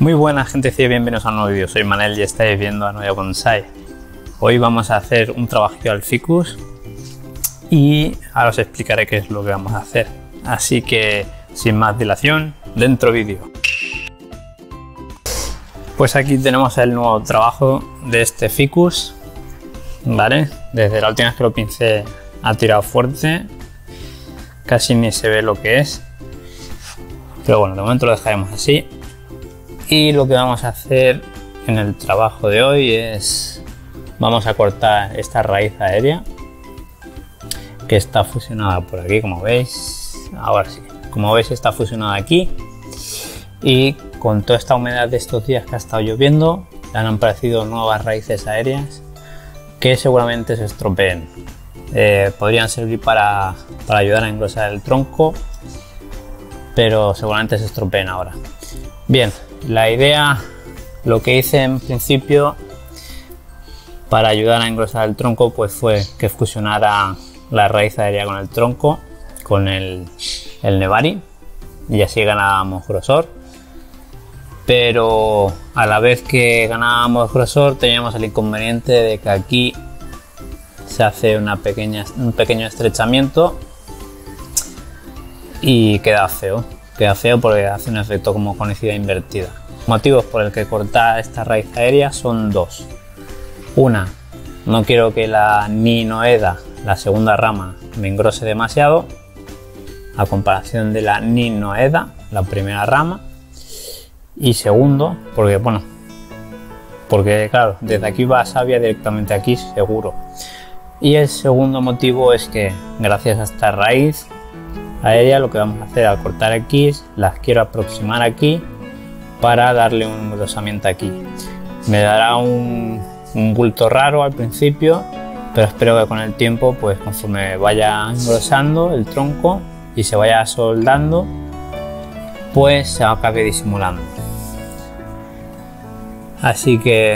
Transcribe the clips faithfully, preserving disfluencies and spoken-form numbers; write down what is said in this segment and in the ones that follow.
Muy buenas, gentecilla, bienvenidos a un nuevo vídeo. Soy Manel y estáis viendo Anoia Bonsai. Hoy vamos a hacer un trabajito al ficus y ahora os explicaré qué es lo que vamos a hacer. Así que, sin más dilación, dentro vídeo. Pues aquí tenemos el nuevo trabajo de este ficus, ¿vale? Desde la última vez que lo pincé ha tirado fuerte, casi ni se ve lo que es, pero bueno, de momento lo dejaremos así. Y lo que vamos a hacer en el trabajo de hoy es, vamos a cortar esta raíz aérea que está fusionada por aquí, como veis. Ahora sí, como veis está fusionada aquí, y con toda esta humedad de estos días que ha estado lloviendo han aparecido nuevas raíces aéreas que seguramente se estropeen. Eh, podrían servir para, para ayudar a engrosar el tronco, pero seguramente se estropeen ahora. Bien, la idea, lo que hice en principio para ayudar a engrosar el tronco, pues fue que fusionara la raíz aérea con el tronco, con el, el nevari, y así ganábamos grosor. Pero a la vez que ganábamos grosor teníamos el inconveniente de que aquí se hace una pequeña, un pequeño estrechamiento y queda feo. Queda feo porque hace un efecto como conejilla invertida. Motivos por el que cortar esta raíz aérea son dos. Una, no quiero que la ninoeda, la segunda rama, me engrose demasiado a comparación de la ninoeda, la primera rama. Y segundo, porque bueno, porque claro, desde aquí va savia directamente aquí, seguro. Y el segundo motivo es que gracias a esta raíz aérea lo que vamos a hacer al cortar aquí, las quiero aproximar aquí para darle un engrosamiento aquí. Me dará un, un bulto raro al principio, pero espero que con el tiempo, pues conforme vaya engrosando el tronco y se vaya soldando, pues se acabe disimulando. Así que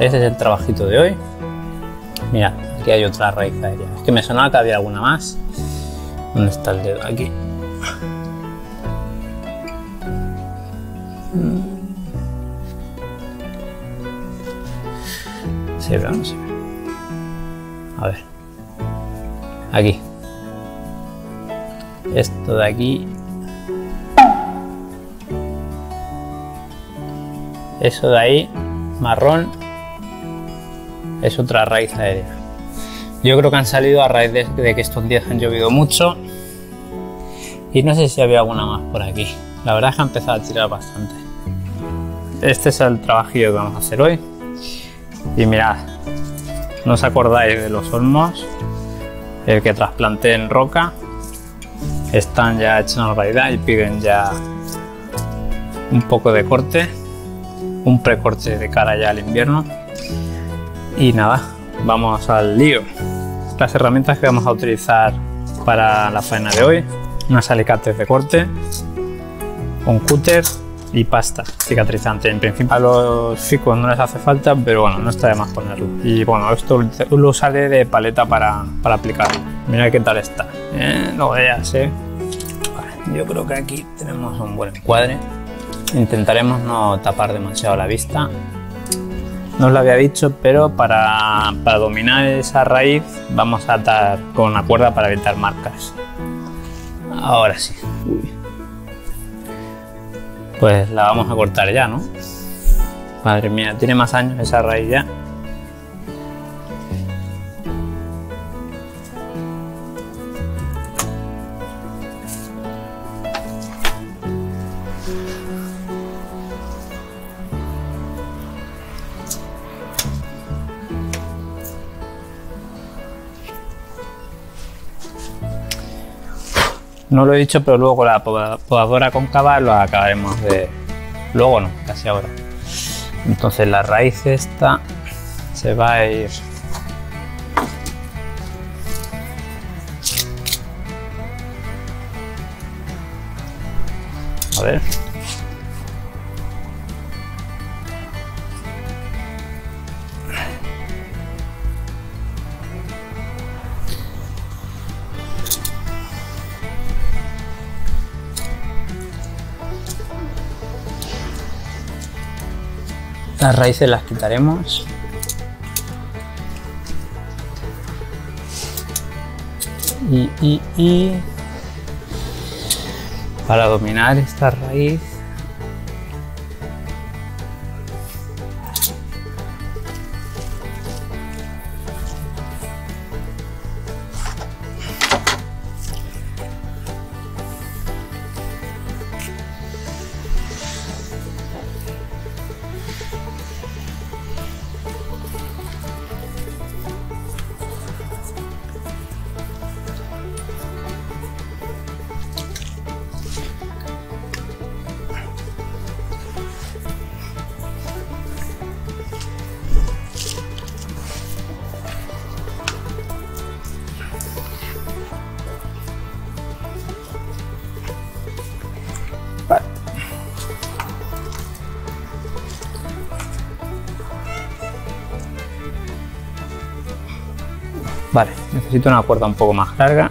ese es el trabajito de hoy. Mira, aquí hay otra raíz aérea. Es que me sonaba que había alguna más. ¿Dónde está el dedo? Aquí. Se ve, no se ve. A ver. Aquí. Esto de aquí. Eso de ahí, marrón, es otra raíz aérea. Yo creo que han salido a raíz de, de que estos días han llovido mucho. Y no sé si había alguna más por aquí. La verdad es que ha empezado a tirar bastante. Este es el trabajillo que vamos a hacer hoy. Y mirad, ¿no os acordáis de los olmos? El que trasplanté en roca. Están ya hechos una realidad y piden ya un poco de corte. Un precorte de cara ya al invierno. Y nada, vamos al lío. Las herramientas que vamos a utilizar para la faena de hoy: unos alicates de corte, un cúter y pasta cicatrizante. En principio a los ficus no les hace falta, pero bueno, no está de más ponerlo. Y bueno, esto lo usaré de paleta para, para aplicarlo. Mirad qué tal está. Eh, no veas, eh. Vale, yo creo que aquí tenemos un buen encuadre. Intentaremos no tapar demasiado la vista. No os lo había dicho, pero para, para dominar esa raíz vamos a atar con una cuerda para evitar marcas. Ahora sí. Uy. Pues la vamos a cortar ya, ¿no? Madre mía, tiene más años esa raíz ya. No lo he dicho, pero luego con la podadora cóncava lo acabaremos de... Luego no, casi ahora. Entonces la raíz esta se va a ir... A ver... Las raíces las quitaremos. Y, y, y para dominar esta raíz . Vale, necesito una cuerda un poco más larga.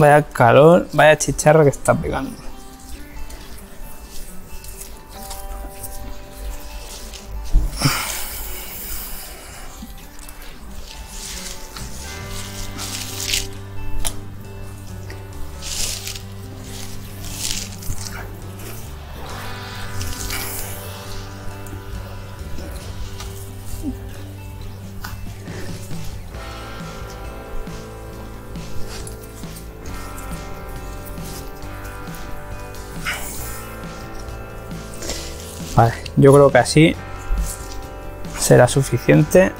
Vaya calor, vaya chicharra que está pegando. Vale, yo creo que así será suficiente.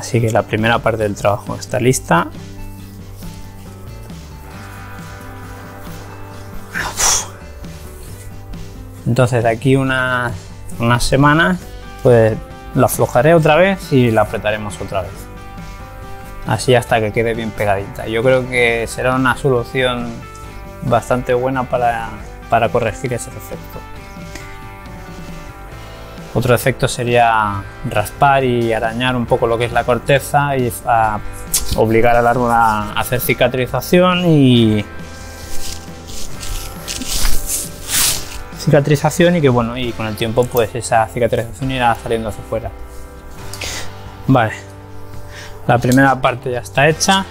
Así que la primera parte del trabajo está lista. Entonces de aquí unas, unas semanas pues la aflojaré otra vez y la apretaremos otra vez. Así hasta que quede bien pegadita. Yo creo que será una solución bastante buena para, para corregir ese defecto. Otro efecto sería raspar y arañar un poco lo que es la corteza y a obligar al árbol a hacer cicatrización y cicatrización y que bueno, y con el tiempo pues esa cicatrización irá saliendo hacia afuera. Vale. La primera parte ya está hecha.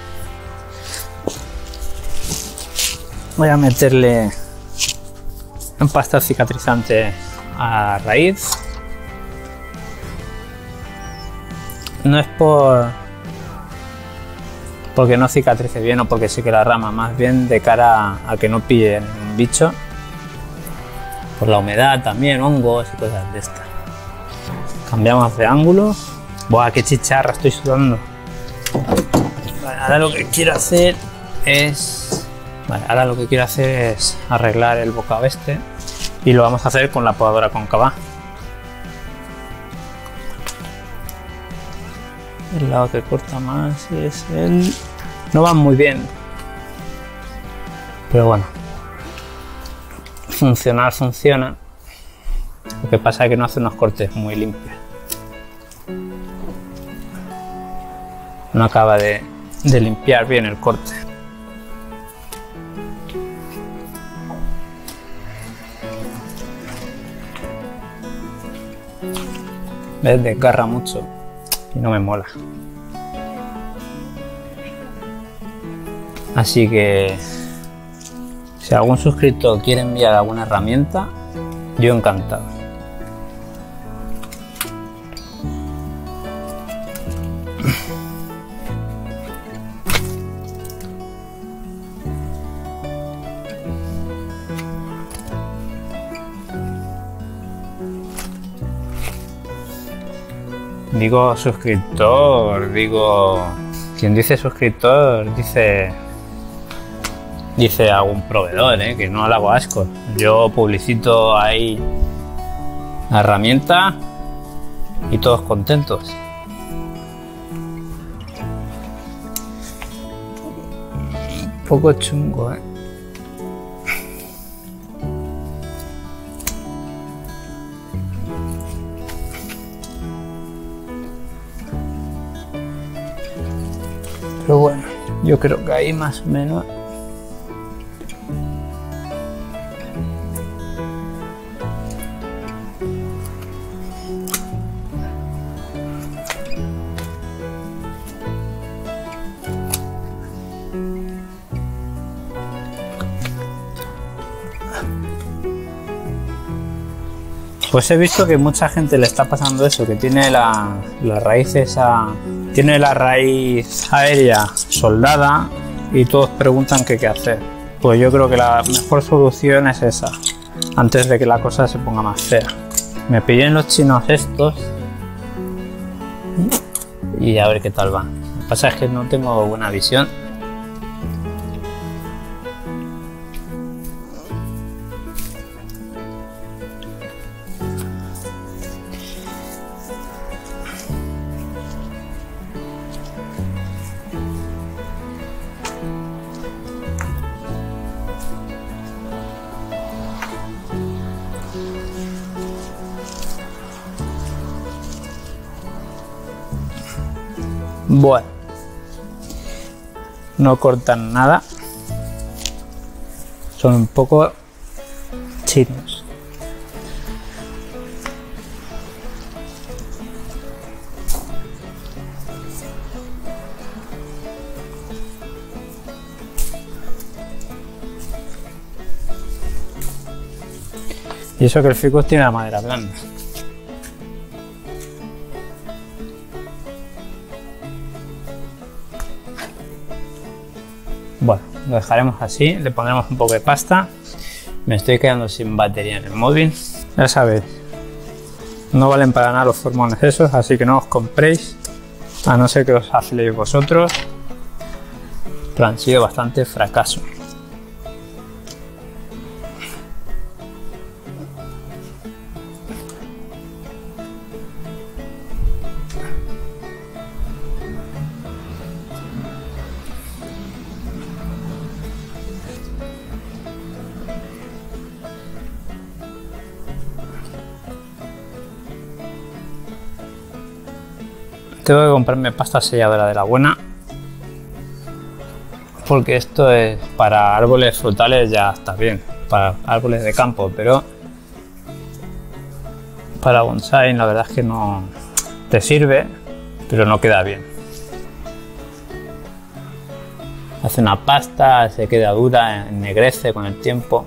Voy a meterle un pasta cicatrizante a raíz. No es por porque no cicatrice bien o porque seque la rama, más bien de cara a que no pille un bicho. Por la humedad también, hongos y cosas de estas. Cambiamos de ángulo. Buah, qué chicharra, estoy sudando. Vale, ahora lo que quiero hacer es... Vale, ahora lo que quiero hacer es arreglar el bocado este. y lo vamos a hacer con la podadora cóncava. El lado que corta más es el... No va muy bien, pero bueno, funcionar funciona. Lo que pasa es que no hace unos cortes muy limpios, no acaba de, de limpiar bien el corte. ¿Ves? Desgarra mucho y no me mola. Así que si algún suscriptor quiere enviar alguna herramienta, yo encantado. Digo suscriptor, digo... Quien dice suscriptor dice... Dice algún proveedor, ¿eh? Que no le hago asco. Yo publicito ahí la herramienta y todos contentos. Un poco chungo, ¿eh? Pero bueno, yo creo que ahí más o menos... Pues he visto que mucha gente le está pasando eso, que tiene la, la raíz esa, tiene la raíz aérea soldada y todos preguntan qué qué hacer. Pues yo creo que la mejor solución es esa, antes de que la cosa se ponga más fea. Me pillé en los chinos estos y a ver qué tal va. Lo que pasa es que no tengo buena visión. Bueno, no cortan nada, son un poco chinos. Y eso que el ficus tiene la madera blanda. Bueno, lo dejaremos así, le pondremos un poco de pasta. Me estoy quedando sin batería en el móvil. Ya sabéis, no valen para nada los formones esos, así que no os compréis, a no ser que os afiliéis vosotros. Pero han sido bastante fracaso. Tengo que comprarme pasta selladora de la buena, porque esto es para árboles frutales, ya está bien, para árboles de campo, pero para bonsai la verdad es que no te sirve, pero no queda bien. Hace una pasta, se queda dura, ennegrece con el tiempo.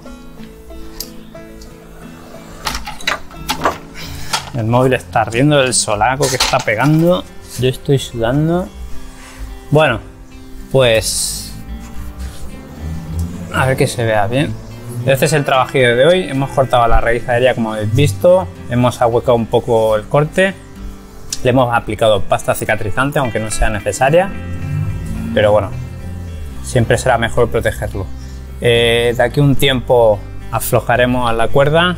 El móvil está ardiendo, el solaco que está pegando. Yo estoy sudando. Bueno, pues a ver que se vea bien. Este es el trabajillo de hoy. Hemos cortado la raíz aérea, como habéis visto. Hemos ahuecado un poco el corte. Le hemos aplicado pasta cicatrizante, aunque no sea necesaria. Pero bueno, siempre será mejor protegerlo. Eh, de aquí a un tiempo aflojaremos la cuerda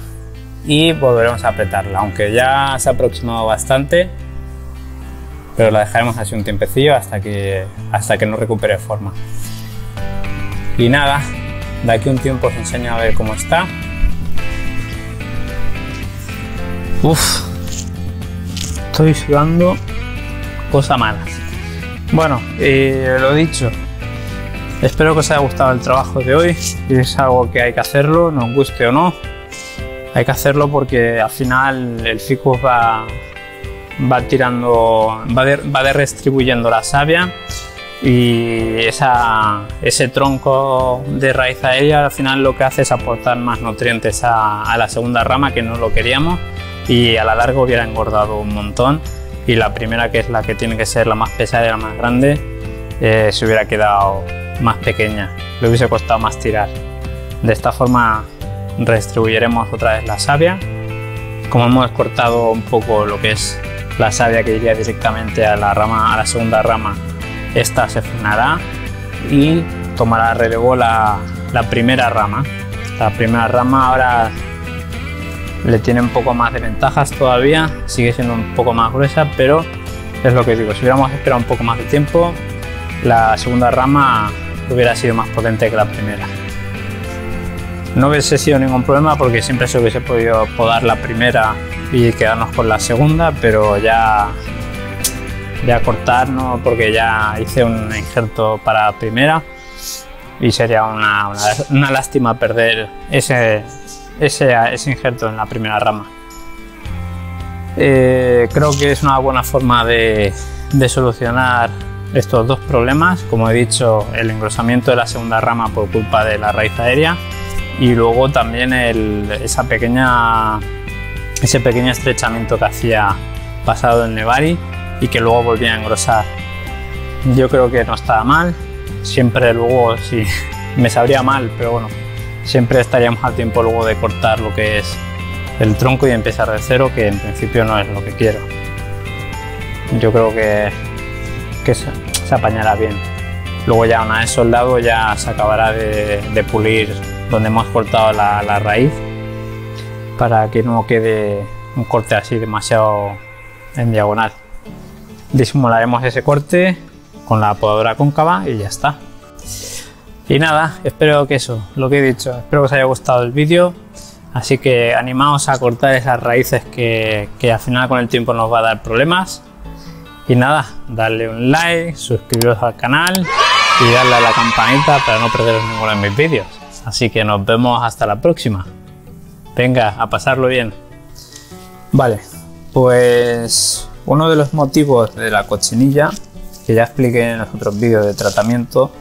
y volveremos a apretarla, aunque ya se ha aproximado bastante, pero la dejaremos así un tiempecillo hasta que, hasta que no recupere forma. Y nada, de aquí un tiempo os enseño a ver cómo está. Uff, estoy sudando cosas malas. Bueno, eh, lo dicho, espero que os haya gustado el trabajo de hoy. Es algo que hay que hacerlo, nos guste o no, hay que hacerlo porque al final el ficus va, va tirando, va, de, va redistribuyendo la savia y esa, ese tronco de raíz aérea al final lo que hace es aportar más nutrientes a, a la segunda rama, que no lo queríamos, y a la larga hubiera engordado un montón, y la primera, que es la que tiene que ser la más pesada y la más grande, eh, se hubiera quedado más pequeña, le hubiese costado más tirar. De esta forma redistribuiremos otra vez la savia. Como hemos cortado un poco lo que es la savia que iría directamente a la rama, a la segunda rama, esta se frenará y tomará relevo la, la primera rama. La primera rama ahora le tiene un poco más de ventajas todavía, sigue siendo un poco más gruesa, pero es lo que digo, si hubiéramos esperado un poco más de tiempo, la segunda rama hubiera sido más potente que la primera. No hubiese sido ningún problema porque siempre se hubiese podido podar la primera y quedarnos con la segunda, pero ya, ya cortar no, porque ya hice un injerto para la primera y sería una, una, una lástima perder ese, ese, ese injerto en la primera rama. Eh, creo que es una buena forma de, de solucionar estos dos problemas, como he dicho, el engrosamiento de la segunda rama por culpa de la raíz aérea, y luego también el, esa pequeña, ese pequeño estrechamiento que hacía pasado el Nevari y que luego volvía a engrosar. Yo creo que no estaba mal, siempre luego sí, me sabría mal, pero bueno, siempre estaríamos al tiempo luego de cortar lo que es el tronco y empezar de cero, que en principio no es lo que quiero. Yo creo que, que se, se apañará bien. Luego ya una vez soldado ya se acabará de, de pulir donde hemos cortado la, la raíz para que no quede un corte así demasiado en diagonal. Disimularemos ese corte con la podadora cóncava y ya está. Y nada, espero que eso, lo que he dicho, espero que os haya gustado el vídeo, así que animaos a cortar esas raíces que, que al final con el tiempo nos va a dar problemas. Y nada, darle un like, suscribiros al canal y darle a la campanita para no perderos ninguno de mis vídeos. Así que nos vemos hasta la próxima. Venga, a pasarlo bien. Vale, pues uno de los motivos de la cochinilla, que ya expliqué en los otros vídeos de tratamiento,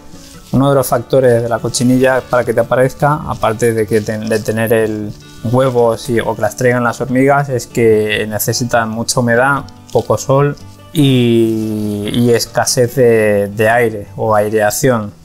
uno de los factores de la cochinilla para que te aparezca, aparte de, que ten, de tener el huevo sí, o que las traigan las hormigas, es que necesitan mucha humedad, poco sol y, y escasez de, de aire o aireación.